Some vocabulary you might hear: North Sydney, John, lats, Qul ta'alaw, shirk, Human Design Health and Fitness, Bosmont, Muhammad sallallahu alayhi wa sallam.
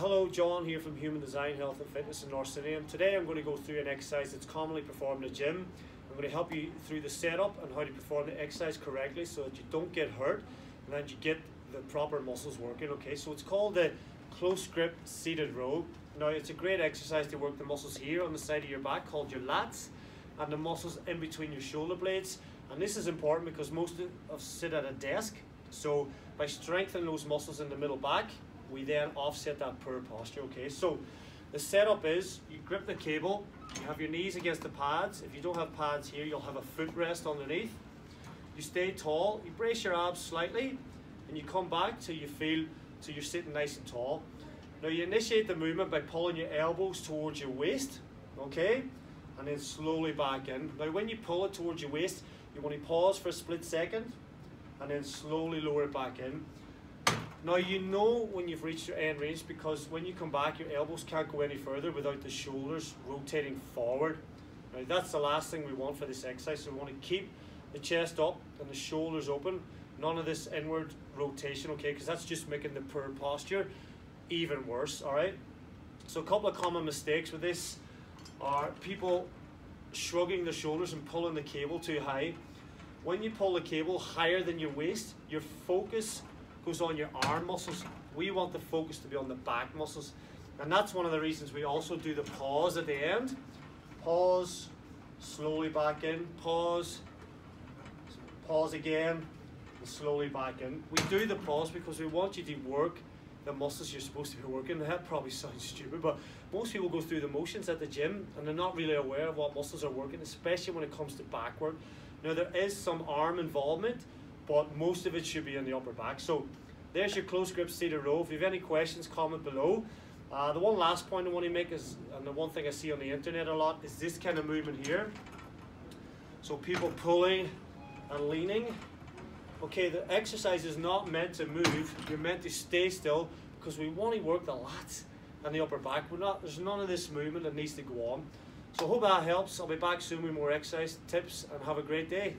Hello, John here from Human Design Health and Fitness in North Sydney, and today I'm going to go through an exercise that's commonly performed in the gym. I'm going to help you through the setup and how to perform the exercise correctly so that you don't get hurt and that you get the proper muscles working, okay? So it's called the close grip seated row. Now it's a great exercise to work the muscles here on the side of your back called your lats and the muscles in between your shoulder blades, and this is important because most of us sit at a desk, so by strengthening those muscles in the middle back we then offset that poor posture, okay? So the setup is you grip the cable, you have your knees against the pads. If you don't have pads here, you'll have a foot rest underneath. You stay tall, you brace your abs slightly, and you come back till you're sitting nice and tall. Now you initiate the movement by pulling your elbows towards your waist, okay? And then slowly back in. Now when you pull it towards your waist, you want to pause for a split second and then slowly lower it back in. Now you know when you've reached your end range because when you come back your elbows can't go any further without the shoulders rotating forward. Now that's the last thing we want for this exercise, so we want to keep the chest up and the shoulders open. None of this inward rotation, okay, because that's just making the poor posture even worse, alright? So a couple of common mistakes with this are people shrugging their shoulders and pulling the cable too high. When you pull the cable higher than your waist, your focus goes on your arm muscles. We want the focus to be on the back muscles, and that's one of the reasons we also do the pause at the end. Pause, slowly back in, pause, pause again, and slowly back in. We do the pause because we want you to work the muscles you're supposed to be working. That probably sounds stupid, but most people go through the motions at the gym and they're not really aware of what muscles are working, especially when it comes to back work. Now there is some arm involvement, but most of it should be in the upper back. So there's your close grip seated row. If you have any questions, comment below. The one last point I want to make is, and the one thing I see on the internet a lot, is this kind of movement here. So people pulling and leaning. Okay, the exercise is not meant to move. You're meant to stay still because we want to work the lats and the upper back. There's none of this movement that needs to go on. So I hope that helps. I'll be back soon with more exercise tips, and have a great day.